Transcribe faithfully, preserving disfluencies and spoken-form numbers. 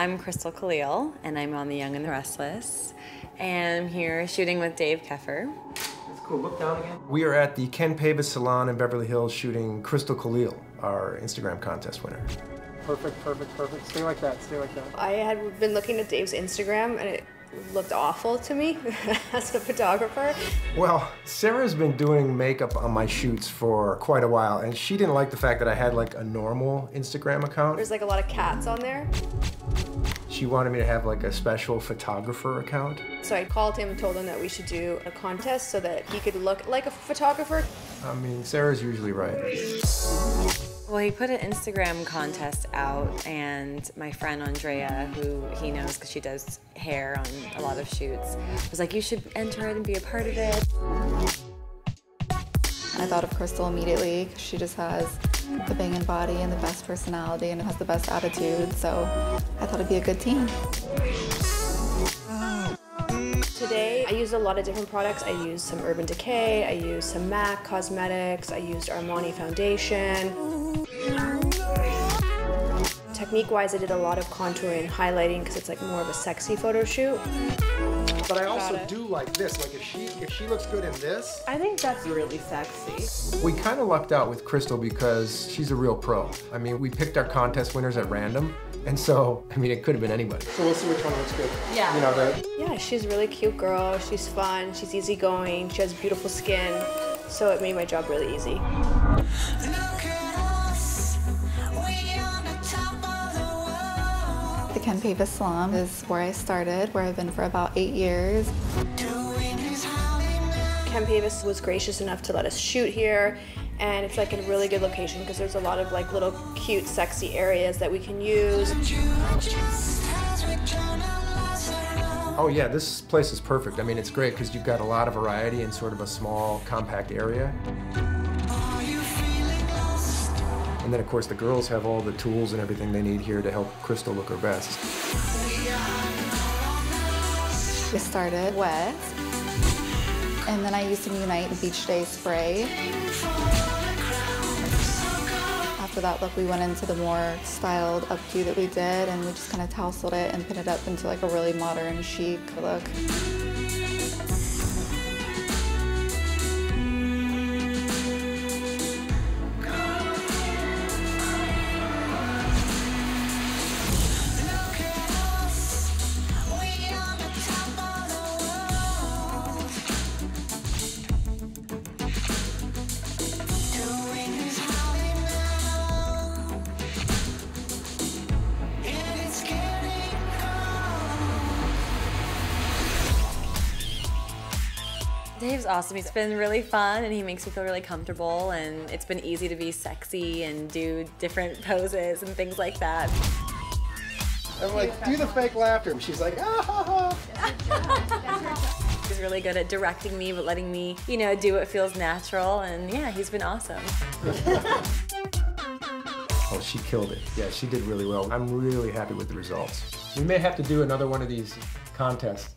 I'm Christel Khalil, and I'm on The Young and the Restless, and I'm here shooting with Dave Keffer. That's cool. Look down again. We are at the Ken Paves Salon in Beverly Hills shooting Christel Khalil, our Instagram contest winner. Perfect, perfect, perfect. Stay like that, stay like that. I had been looking at Dave's Instagram, and it looked awful to me as a photographer. Well, Sarah's been doing makeup on my shoots for quite a while, and she didn't like the fact that I had like a normal Instagram account. There's like a lot of cats on there. She wanted me to have like a special photographer account. So I called him and told him that we should do a contest so that he could look like a photographer. I mean, Sarah's usually right. Well, he put an Instagram contest out, and my friend Andrea, who he knows because she does hair on a lot of shoots, was like, you should enter it and be a part of it. I thought of Christel immediately. She just has the banging body and the best personality and has the best attitude, so I thought it'd be a good team. Today, I used a lot of different products. I used some Urban Decay, I used some MAC Cosmetics, I used Armani Foundation. Technique-wise, I did a lot of contouring and highlighting because it's like more of a sexy photo shoot. But I also do like this. Like if she if she looks good in this, I think that's really sexy. We kind of lucked out with Christel because she's a real pro. I mean, we picked our contest winners at random, and so I mean, it could have been anybody. So we'll see which one looks good. Yeah. You know that. Yeah, she's a really cute girl. She's fun. She's easygoing. She has beautiful skin. So it made my job really easy. The Ken Paves Salon is where I started, where I've been for about eight years. Ken Paves was gracious enough to let us shoot here, and it's like a really good location because there's a lot of like little cute, sexy areas that we can use. Oh yeah, this place is perfect. I mean, it's great because you've got a lot of variety in sort of a small, compact area. And then, of course, the girls have all the tools and everything they need here to help Christel look her best. We started wet, and then I used some Unite Beach Day Spray. After that look, we went into the more styled updo that we did, and we just kind of tousled it and pinned it up into like a really modern, chic look. Dave's awesome. He's been really fun, and he makes me feel really comfortable, and it's been easy to be sexy and do different poses and things like that. I'm like, do the fake laughter, and she's like, ah ha ha. He's really good at directing me, but letting me, you know, do what feels natural, and yeah, he's been awesome. Oh, she killed it. Yeah, she did really well. I'm really happy with the results. We may have to do another one of these contests.